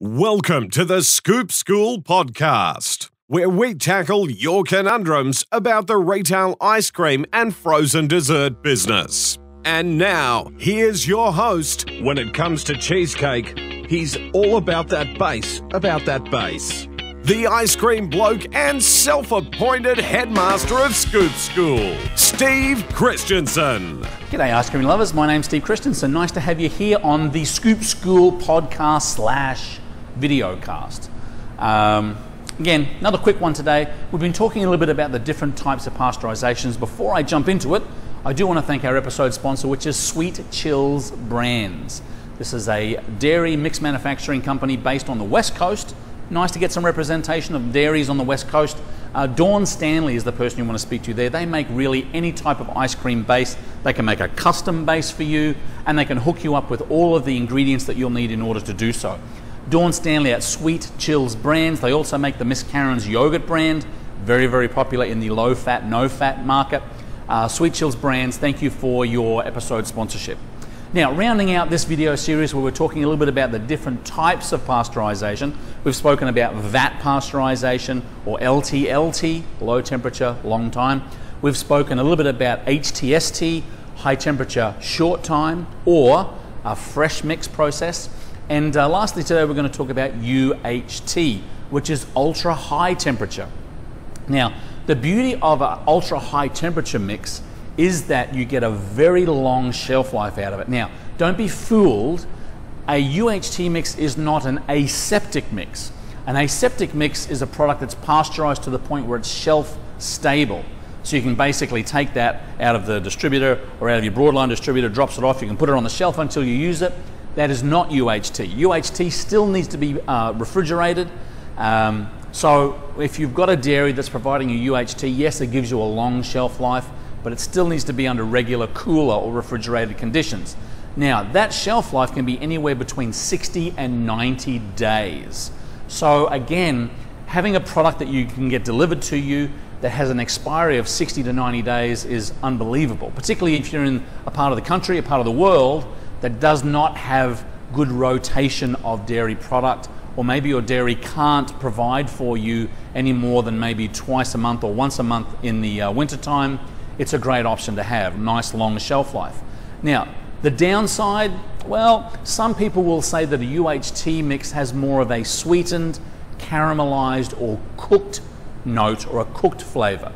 Welcome to the Scoop School podcast, where we tackle your conundrums about the retail ice cream and frozen dessert business. And now, here's your host. When it comes to cheesecake, he's all about that base, The Ice Cream Bloke and self-appointed headmaster of Scoop School, Steve Christensen. G'day ice cream lovers, my name's Steve Christensen. Nice to have you here on the Scoop School podcast / videocast. Again, another quick one today. We've been talking a little bit about the different types of pasteurizations. Before I jump into it, I do want to thank our episode sponsor, which is Sweet Chills Brands. This is a dairy mixed manufacturing company based on the West Coast. Nice to get some representation of dairies on the West Coast. Dawn Stanley is the person you want to speak to there. They make really any type of ice cream base. They can make a custom base for you, and they can hook you up with all of the ingredients that you'll need in order to do so. Dawn Stanley at Sweet Chills Brands. They also make the Miss Karen's Yogurt Brand, very, very popular in the low-fat, no-fat market. Sweet Chills Brands, thank you for your episode sponsorship. Now, rounding out this video series where we're talking a little bit about the different types of pasteurization, we've spoken about VAT pasteurization or LTLT, low temperature, long time. We've spoken a little bit about HTST, high temperature, short time, or a fresh mix process. And lastly today, we're going to talk about UHT, which is ultra high temperature. Now, the beauty of an ultra high temperature mix is that you get a very long shelf life out of it. Now, don't be fooled, a UHT mix is not an aseptic mix. An aseptic mix is a product that's pasteurized to the point where it's shelf stable. So you can basically take that out of the distributor or out of your broadline distributor, drops it off, you can put it on the shelf until you use it. That is not UHT. UHT still needs to be refrigerated. So if you've got a dairy that's providing you UHT, yes, it gives you a long shelf life, but it still needs to be under regular cooler or refrigerated conditions. Now, that shelf life can be anywhere between 60 and 90 days. So again, having a product that you can get delivered to you that has an expiry of 60 to 90 days is unbelievable, particularly if you're in a part of the country, a part of the world that does not have good rotation of dairy product, or maybe your dairy can't provide for you any more than maybe twice a month or once a month in the wintertime. It's a great option to have, nice long shelf life. Now, the downside, well, some people will say that a UHT mix has more of a sweetened, caramelized or cooked note or a cooked flavor.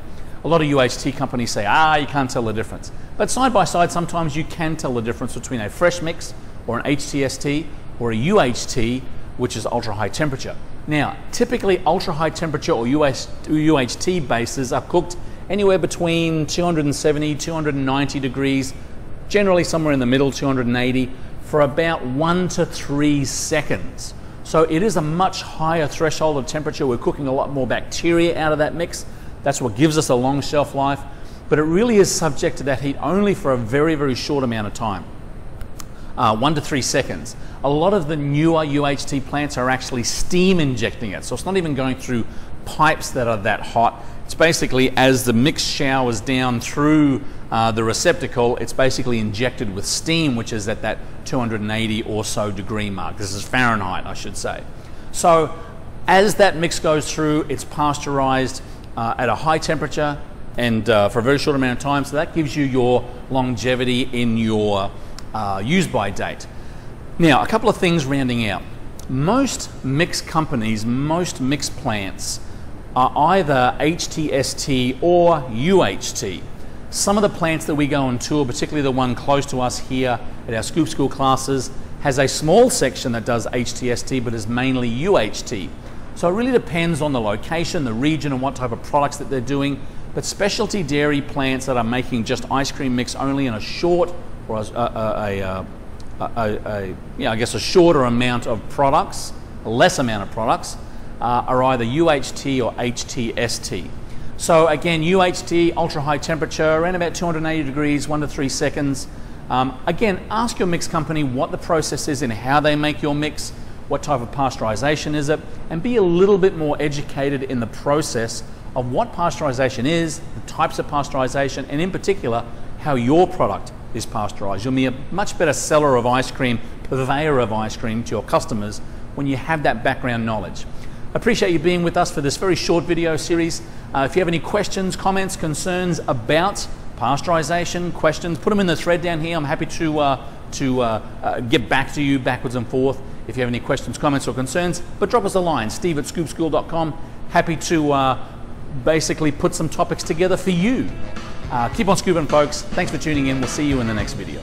A lot of UHT companies say, you can't tell the difference. But side by side, sometimes you can tell the difference between a fresh mix or an HTST or a UHT, which is ultra high temperature. Now, typically ultra high temperature or UHT bases are cooked anywhere between 270, 290 degrees, generally somewhere in the middle, 280, for about 1 to 3 seconds. So it is a much higher threshold of temperature. We're cooking a lot more bacteria out of that mix. That's what gives us a long shelf life, but it really is subject to that heat only for a very, very short amount of time, 1 to 3 seconds. A lot of the newer UHT plants are actually steam injecting it. So it's not even going through pipes that are that hot. It's basically as the mix showers down through the receptacle, it's basically injected with steam, which is at that 280 or so degree mark. This is Fahrenheit, I should say. So as that mix goes through, it's pasteurized at a high temperature and for a very short amount of time. So that gives you your longevity in your use by date. Now, a couple of things rounding out. Most mix companies, most mix plants are either HTST or UHT. Some of the plants that we go on tour, particularly the one close to us here at our Scoop School classes, has a small section that does HTST but is mainly UHT. So it really depends on the location, the region and what type of products that they're doing. But specialty dairy plants that are making just ice cream mix only in a short or a shorter amount of products, a less amount of products, are either UHT or HTST. So again, UHT, ultra high temperature, around about 280 degrees, 1 to 3 seconds. Again, ask your mix company what the process is and how they make your mix, what type of pasteurization is it, and be a little bit more educated in the process of what pasteurization is, the types of pasteurization, and in particular, how your product is pasteurized. You'll be a much better seller of ice cream, purveyor of ice cream to your customers when you have that background knowledge. I appreciate you being with us for this very short video series. If you have any questions, comments, concerns about pasteurization, questions, put them in the thread down here. I'm happy to get back to you backwards and forth if you have any questions, comments or concerns. But drop us a line, steve@scoopschool.com. Happy to basically put some topics together for you. Keep on scooping, folks. Thanks for tuning in. We'll see you in the next video.